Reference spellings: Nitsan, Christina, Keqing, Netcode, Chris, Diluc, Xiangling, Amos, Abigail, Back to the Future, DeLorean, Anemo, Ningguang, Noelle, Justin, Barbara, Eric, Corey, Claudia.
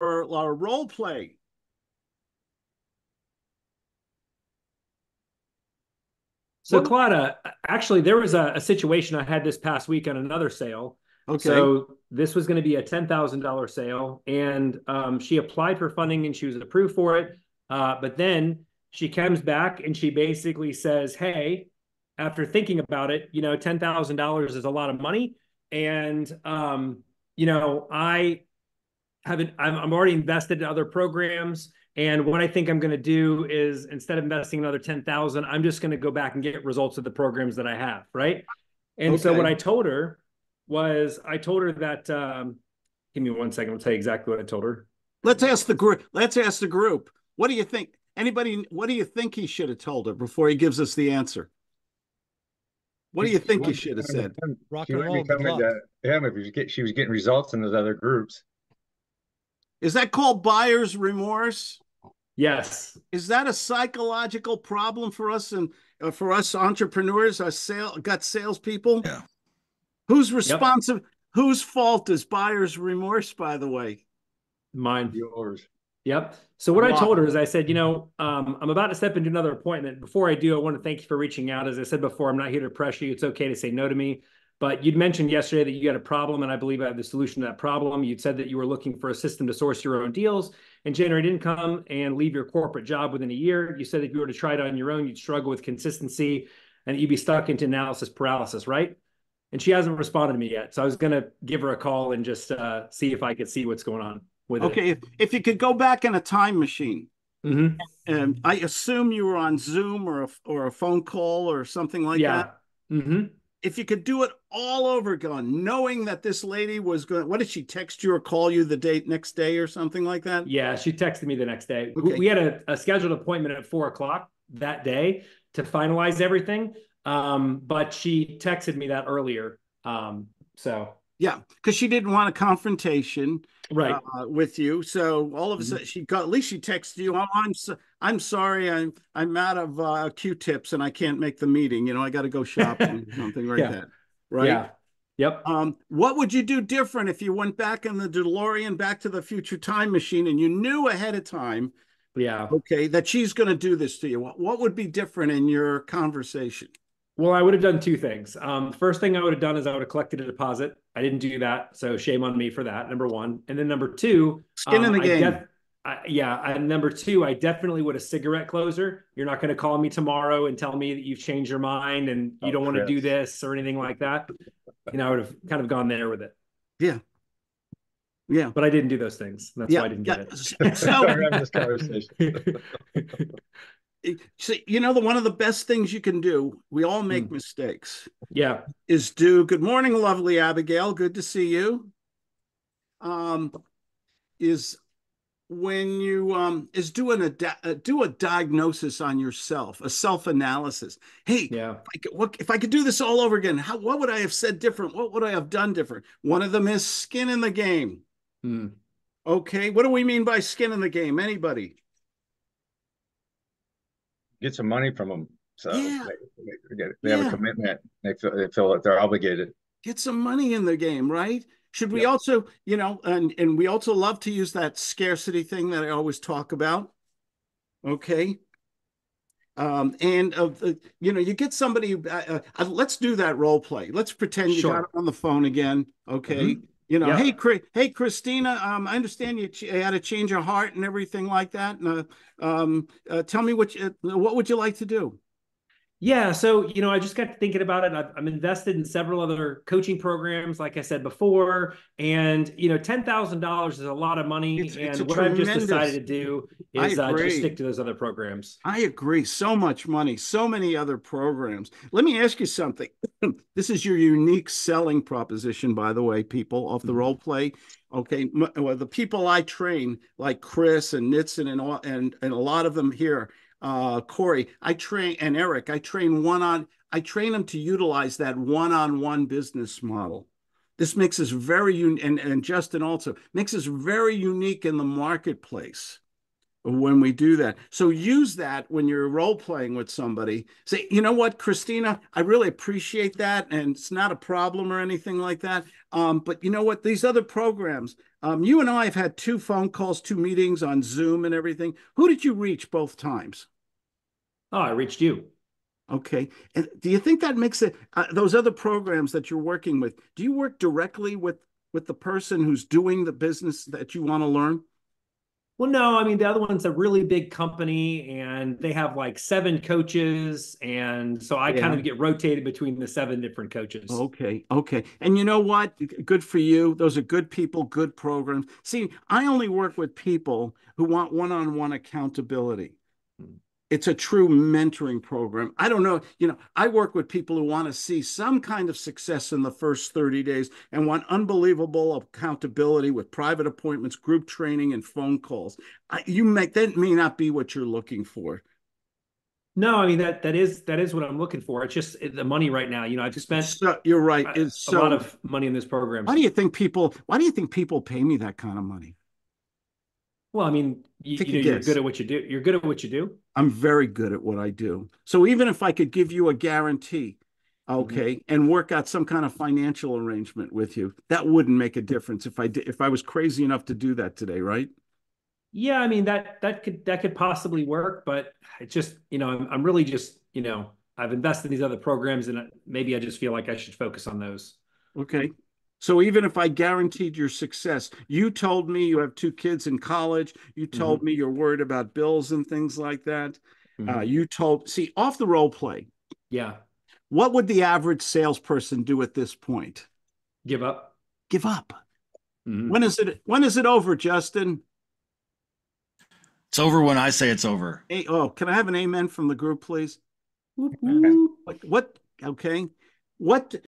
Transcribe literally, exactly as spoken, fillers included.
or uh, role play. So, Claudia, actually, there was a, a situation I had this past week on another sale. Okay. So this was going to be a ten thousand dollar sale, and um, she applied for funding, and she was approved for it. Uh, but then she comes back, and she basically says, hey, after thinking about it, you know, ten thousand dollars is a lot of money, and, um, you know, I haven't, I'm, I'm already invested in other programs. And what I think I'm going to do is, instead of investing another ten thousand, I'm just going to go back and get results of the programs that I have. Right. And okay. So what I told her was, I told her that, um, give me one second. I'll tell you exactly what I told her. Let's ask the group. Let's ask the group. What do you think? Anybody, what do you think he should have told her before he gives us the answer? What do you think he should have said? Rock and roll. She was getting results in those other groups. Is that called buyer's remorse? Yes. Is that a psychological problem for us and uh, for us entrepreneurs, our sale, gut salespeople? Yeah. Who's responsive? Yep. Whose fault is buyer's remorse, by the way? Mine. Yours. Yep. So what wow. I told her is, I said, you know, um, I'm about to step into another appointment. Before I do, I want to thank you for reaching out. As I said before, I'm not here to pressure you. It's okay to say no to me. But you'd mentioned yesterday that you got a problem, and I believe I have the solution to that problem. You'd said that you were looking for a system to source your own deals and generate income and leave your corporate job within a year. You said if you were to try it on your own, you'd struggle with consistency and you'd be stuck into analysis paralysis, right? And she hasn't responded to me yet. So I was going to give her a call and just uh, see if I could see what's going on with okay, it. Okay, if, if you could go back in a time machine, mm-hmm. and I assume you were on Zoom or a, or a phone call or something like yeah. that. Mm-hmm. If you could do it all over again, knowing that this lady was going, what did she text you or call you the day, next day or something like that? Yeah, she texted me the next day. Okay. We had a, a scheduled appointment at four o'clock that day to finalize everything. Um, but she texted me that earlier. Um, so yeah, because she didn't want a confrontation, right, uh, with you. So all of a sudden, mm-hmm. she got, at least she texted you. I'm I'm, so, I'm sorry, I'm I'm out of uh, Q-tips and I can't make the meeting. You know, I got to go shopping or something like yeah. that, right? Yeah. Yep. Um, what would you do different if you went back in the DeLorean, Back to the Future time machine, and you knew ahead of time, yeah, okay, that she's going to do this to you? What, what would be different in your conversation? Well, I would have done two things. Um, first thing I would have done is I would have collected a deposit. I didn't do that, so shame on me for that, number one. And then number two, skin um, in the game. I, yeah, and number two, I definitely would have cigarette closer. You're not going to call me tomorrow and tell me that you've changed your mind and you oh, don't want to do this or anything like that. You know, I would have kind of gone there with it. Yeah. Yeah. But I didn't do those things. That's yeah. why I didn't get yeah. it. So So, you know, the one of the best things you can do, we all make mm. mistakes. Yeah. Is do good morning, lovely Abigail. Good to see you. Um, is when you um is doing a do a diagnosis on yourself, a self-analysis. Hey, yeah, if I could, what if I could do this all over again? How what would I have said different? What would I have done different? One of them is skin in the game. Mm. Okay, what do we mean by skin in the game? Anybody? Get some money from them, so yeah. they, they, they yeah. have a commitment. They feel, they feel that they're obligated. Get some money in the game, right? Should we yep. also, you know, and and we also love to use that scarcity thing that I always talk about. Okay, um, and of uh, you know, you get somebody. Uh, uh, let's do that role play. Let's pretend you sure. got on the phone again. Okay, mm-hmm. you know, yep. hey, Chris, hey, Christina, um, I understand you, you had a change of heart and everything like that. And uh, um, uh, tell me what you, what would you like to do? Yeah, so, you know, I just got to thinking about it. I've, I'm invested in several other coaching programs, like I said before, and, you know, ten thousand dollars is a lot of money. It's, and it's what I've just decided to do is uh, just stick to those other programs. I agree. So much money, so many other programs. Let me ask you something. This is your unique selling proposition, by the way, people, off the role play. Okay, well, the people I train, like Chris and Nitsan and, all, and, and a lot of them here, uh Corey, I train, and Eric, I train one on I train them to utilize that one-on-one business model. This makes us very unique, and, and Justin also makes us very unique in the marketplace. when we do that. So use that when you're role playing with somebody. Say, you know what, Christina, I really appreciate that. And it's not a problem or anything like that. Um, but you know what, these other programs, um, you and I have had two phone calls, two meetings on Zoom and everything. Who did you reach both times? Oh, I reached you. Okay. And do you think that makes it, uh, those other programs that you're working with, do you work directly with, with the person who's doing the business that you want to learn? Well, no, I mean, the other one's a really big company and they have like seven coaches. And so I yeah. kind of get rotated between the seven different coaches. Okay. Okay. And you know what? Good for you. Those are good people, good programs. See, I only work with people who want one-on-one accountability. It's a true mentoring program. I don't know. You know, I work with people who want to see some kind of success in the first thirty days and want unbelievable accountability with private appointments, group training, and phone calls. I, you make that may not be what you're looking for. No, I mean, that that is that is what I'm looking for. It's just the money right now. You know, I've just spent so, you're right. It's a so, lot of money in this program. Why do you think people? Why do you think people pay me that kind of money? Well, I mean, you, you know, you're good at what you do. You're good at what you do. I'm very good at what I do. So even if I could give you a guarantee, okay, mm-hmm. and work out some kind of financial arrangement with you, that wouldn't make a difference if I did, if I was crazy enough to do that today, right? Yeah, I mean, that that could that could possibly work, but it's just, you know, I'm I'm really just, you know, I've invested in these other programs and maybe I just feel like I should focus on those. Okay. So even if I guaranteed your success, you told me you have two kids in college. You told mm-hmm. me you're worried about bills and things like that. Mm-hmm. Uh, you told, see, off the role play. Yeah. What would the average salesperson do at this point? Give up. Give up. Mm-hmm. When is it, when is it over, Justin? It's over when I say it's over. Hey, oh, can I have an amen from the group, please? Whoop, whoop. What? Okay. What?